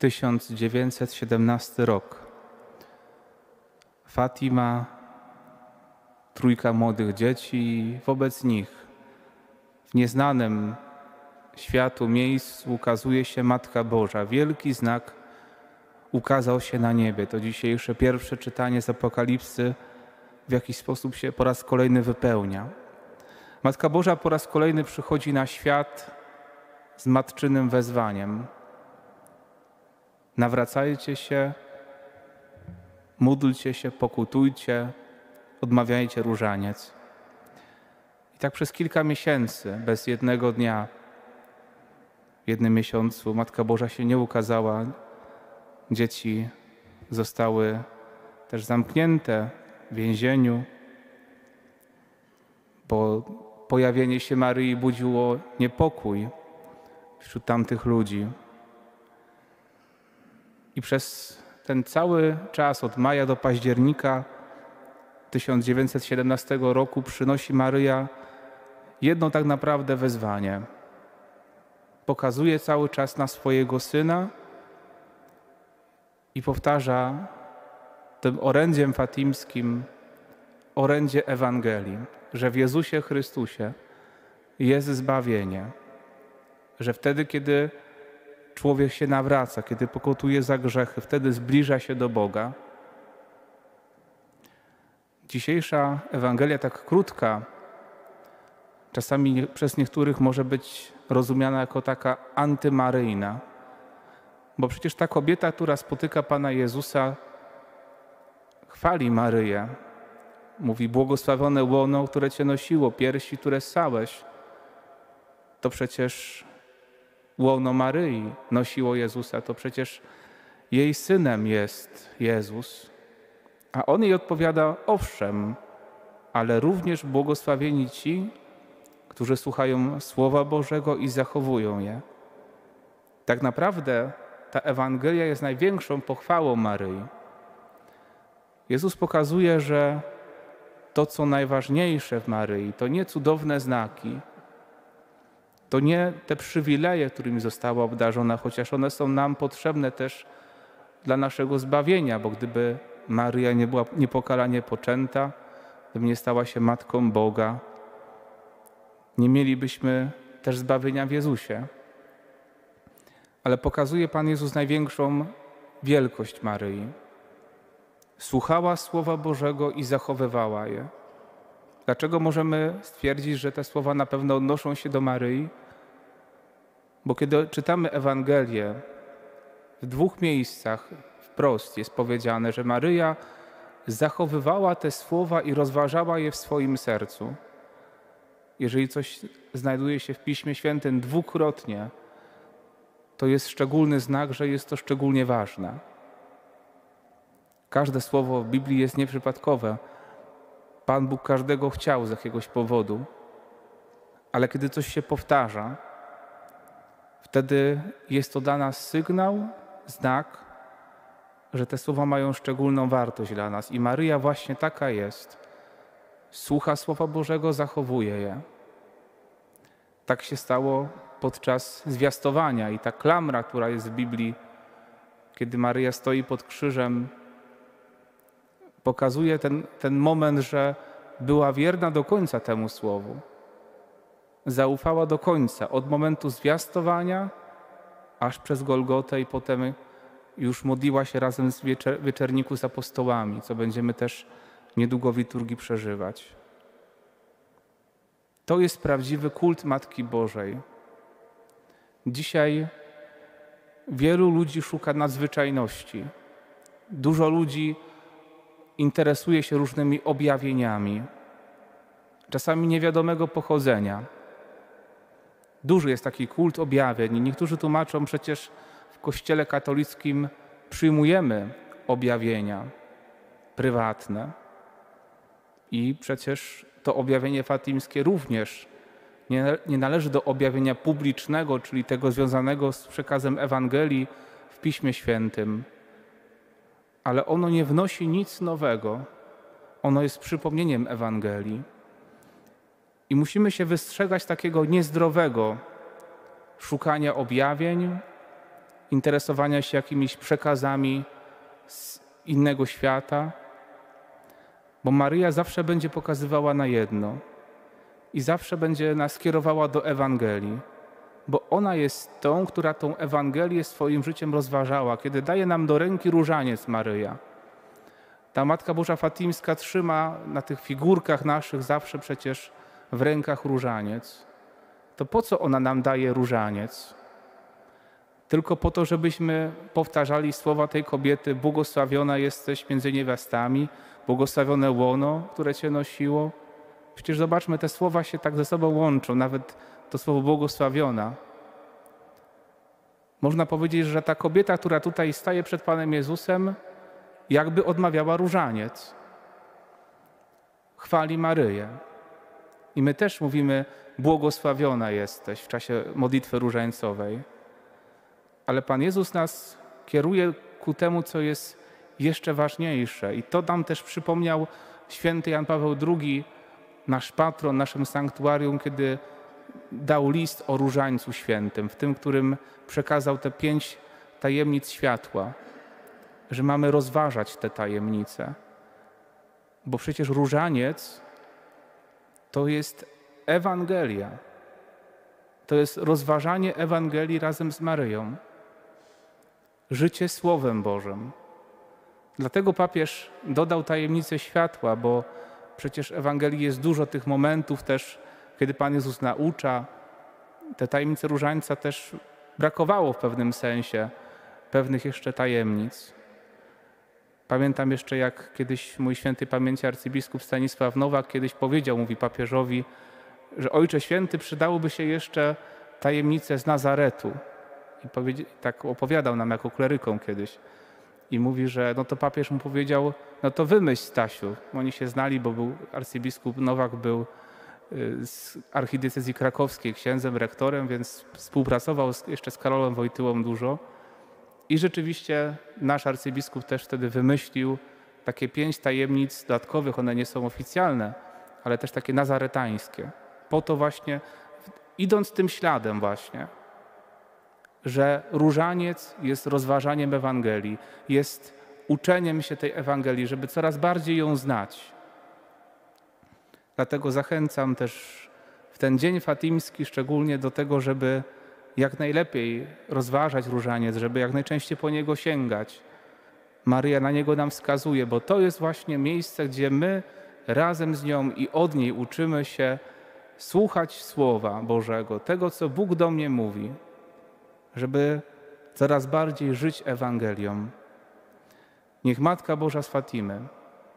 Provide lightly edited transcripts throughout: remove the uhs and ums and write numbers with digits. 1917 rok. Fatima, trójka młodych dzieci, wobec nich w nieznanym światu miejscu ukazuje się Matka Boża. Wielki znak ukazał się na niebie. To dzisiejsze pierwsze czytanie z Apokalipsy w jakiś sposób się po raz kolejny wypełnia. Matka Boża po raz kolejny przychodzi na świat z matczynym wezwaniem. Nawracajcie się, módlcie się, pokutujcie, odmawiajcie różaniec. I tak przez kilka miesięcy, bez jednego dnia, w jednym miesiącu Matka Boża się nie ukazała. Dzieci zostały też zamknięte w więzieniu, bo pojawienie się Maryi budziło niepokój wśród tamtych ludzi. I przez ten cały czas od maja do października 1917 roku przynosi Maryja jedno tak naprawdę wezwanie. Pokazuje cały czas na swojego Syna i powtarza tym orędziem fatimskim, orędzie Ewangelii, że w Jezusie Chrystusie jest zbawienie, że wtedy, kiedy człowiek się nawraca, kiedy pokutuje za grzechy, wtedy zbliża się do Boga. Dzisiejsza Ewangelia, tak krótka, czasami przez niektórych może być rozumiana jako taka antymaryjna, bo przecież ta kobieta, która spotyka Pana Jezusa, chwali Maryję. Mówi: błogosławione łono, które Cię nosiło, piersi, które ssałeś. To przecież łono Maryi nosiło Jezusa, to przecież jej synem jest Jezus. A on jej odpowiada: owszem, ale również błogosławieni ci, którzy słuchają Słowa Bożego i zachowują je. Tak naprawdę ta Ewangelia jest największą pochwałą Maryi. Jezus pokazuje, że to, co najważniejsze w Maryi, to nie cudowne znaki, to nie te przywileje, którymi została obdarzona, chociaż one są nam potrzebne też dla naszego zbawienia, bo gdyby Maryja nie była niepokalanie poczęta, gdyby nie stała się Matką Boga, nie mielibyśmy też zbawienia w Jezusie. Ale pokazuje Pan Jezus największą wielkość Maryi. Słuchała Słowa Bożego i zachowywała je. Dlaczego możemy stwierdzić, że te słowa na pewno odnoszą się do Maryi? Bo kiedy czytamy Ewangelię, w dwóch miejscach wprost jest powiedziane, że Maryja zachowywała te słowa i rozważała je w swoim sercu. Jeżeli coś znajduje się w Piśmie Świętym dwukrotnie, to jest szczególny znak, że jest to szczególnie ważne. Każde słowo w Biblii jest nieprzypadkowe. Pan Bóg każdego chciał z jakiegoś powodu, ale kiedy coś się powtarza, wtedy jest to dla nas sygnał, znak, że te słowa mają szczególną wartość dla nas. I Maryja właśnie taka jest. Słucha Słowa Bożego, zachowuje je. Tak się stało podczas zwiastowania i ta klamra, która jest w Biblii, kiedy Maryja stoi pod krzyżem, pokazuje ten moment, że była wierna do końca temu słowu. Zaufała do końca, od momentu zwiastowania, aż przez Golgotę i potem już modliła się razem z Wieczerniku z apostołami, co będziemy też niedługo w liturgii przeżywać. To jest prawdziwy kult Matki Bożej. Dzisiaj wielu ludzi szuka nadzwyczajności. Dużo ludzi interesuje się różnymi objawieniami, czasami niewiadomego pochodzenia. Duży jest taki kult objawień. Niektórzy tłumaczą, przecież w Kościele katolickim przyjmujemy objawienia prywatne i przecież to objawienie fatimskie również nie należy do objawienia publicznego, czyli tego związanego z przekazem Ewangelii w Piśmie Świętym. Ale ono nie wnosi nic nowego. Ono jest przypomnieniem Ewangelii. I musimy się wystrzegać takiego niezdrowego szukania objawień, interesowania się jakimiś przekazami z innego świata, bo Maryja zawsze będzie pokazywała na jedno i zawsze będzie nas kierowała do Ewangelii, bo ona jest tą, która tą Ewangelię swoim życiem rozważała, kiedy daje nam do ręki różaniec Maryja. Ta Matka Boża Fatimska trzyma na tych figurkach naszych zawsze przecież w rękach różaniec. To po co ona nam daje różaniec? Tylko po to, żebyśmy powtarzali słowa tej kobiety: błogosławiona jesteś między niewiastami, błogosławione łono, które Cię nosiło. Przecież zobaczmy, te słowa się tak ze sobą łączą, nawet to słowo błogosławiona. Można powiedzieć, że ta kobieta, która tutaj staje przed Panem Jezusem, jakby odmawiała różaniec. Chwali Maryję. I my też mówimy: błogosławiona jesteś w czasie modlitwy różańcowej. Ale Pan Jezus nas kieruje ku temu, co jest jeszcze ważniejsze. I to nam też przypomniał święty Jan Paweł II, nasz patron, naszym sanktuarium, kiedy dał list o Różańcu Świętym, w tym, którym przekazał te 5 tajemnic światła, że mamy rozważać te tajemnice. Bo przecież różaniec to jest Ewangelia. To jest rozważanie Ewangelii razem z Maryją. Życie Słowem Bożym. Dlatego papież dodał tajemnicę światła, bo przecież w Ewangelii jest dużo tych momentów też, kiedy Pan Jezus naucza. Te tajemnice różańca też brakowało w pewnym sensie, pewnych jeszcze tajemnic. Pamiętam jeszcze, jak kiedyś mój świętej pamięci arcybiskup Stanisław Nowak kiedyś powiedział, mówi papieżowi, że Ojcze Święty, przydałoby się jeszcze tajemnice z Nazaretu. I tak opowiadał nam jako klerykom kiedyś. I mówi, że no to papież mu powiedział, no to wymyśl, Stasiu. Oni się znali, bo był arcybiskup Nowak był z archidiecezji krakowskiej księdzem, rektorem, więc współpracował jeszcze z Karolem Wojtyłą dużo. I rzeczywiście nasz arcybiskup też wtedy wymyślił takie 5 tajemnic dodatkowych, one nie są oficjalne, ale też takie nazaretańskie. Po to właśnie, idąc tym śladem właśnie, że różaniec jest rozważaniem Ewangelii, jest uczeniem się tej Ewangelii, żeby coraz bardziej ją znać. Dlatego zachęcam też w ten dzień fatimski szczególnie do tego, żeby jak najlepiej rozważać różaniec, żeby jak najczęściej po niego sięgać. Maryja na niego nam wskazuje, bo to jest właśnie miejsce, gdzie my razem z nią i od niej uczymy się słuchać Słowa Bożego, tego, co Bóg do mnie mówi, żeby coraz bardziej żyć Ewangelią. Niech Matka Boża z Fatimy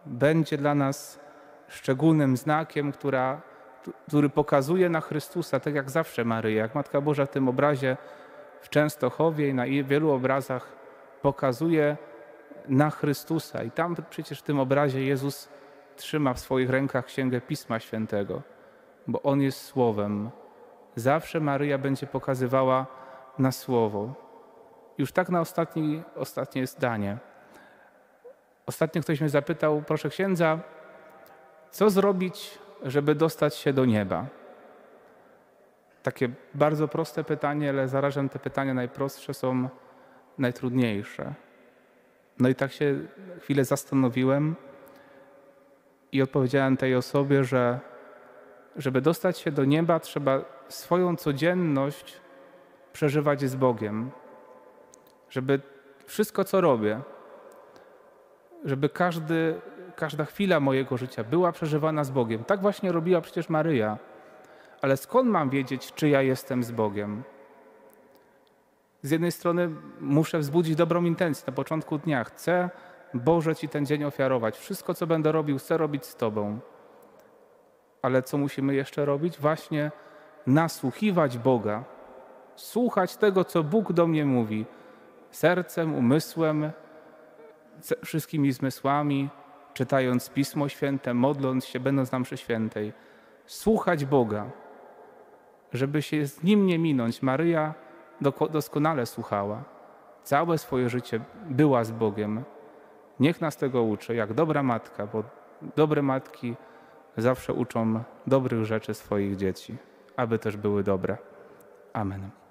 będzie dla nas szczególnym znakiem, który pokazuje na Chrystusa, tak jak zawsze Maryja, jak Matka Boża w tym obrazie w Częstochowie i na wielu obrazach pokazuje na Chrystusa. I tam przecież w tym obrazie Jezus trzyma w swoich rękach Księgę Pisma Świętego, bo On jest Słowem. Zawsze Maryja będzie pokazywała na Słowo. Już tak na ostatnie zdanie. Ostatnio ktoś mnie zapytał: proszę księdza, co zrobić, żeby dostać się do nieba? Takie bardzo proste pytanie, ale zarazem te pytania najprostsze są najtrudniejsze. No i tak się chwilę zastanowiłem i odpowiedziałem tej osobie, że żeby dostać się do nieba, trzeba swoją codzienność przeżywać z Bogiem. Żeby wszystko, co robię, żeby każda chwila mojego życia była przeżywana z Bogiem. Tak właśnie robiła przecież Maryja. Ale skąd mam wiedzieć, czy ja jestem z Bogiem? Z jednej strony muszę wzbudzić dobrą intencję na początku dnia. Chcę, Boże, Ci ten dzień ofiarować. Wszystko, co będę robił, chcę robić z Tobą. Ale co musimy jeszcze robić? Właśnie nasłuchiwać Boga. Słuchać tego, co Bóg do mnie mówi. Sercem, umysłem, wszystkimi zmysłami, czytając Pismo Święte, modląc się, będąc na mszy świętej. Słuchać Boga, żeby się z Nim nie minąć. Maryja doskonale słuchała. Całe swoje życie była z Bogiem. Niech nas tego uczy, jak dobra matka, bo dobre matki zawsze uczą dobrych rzeczy swoich dzieci, aby też były dobre. Amen.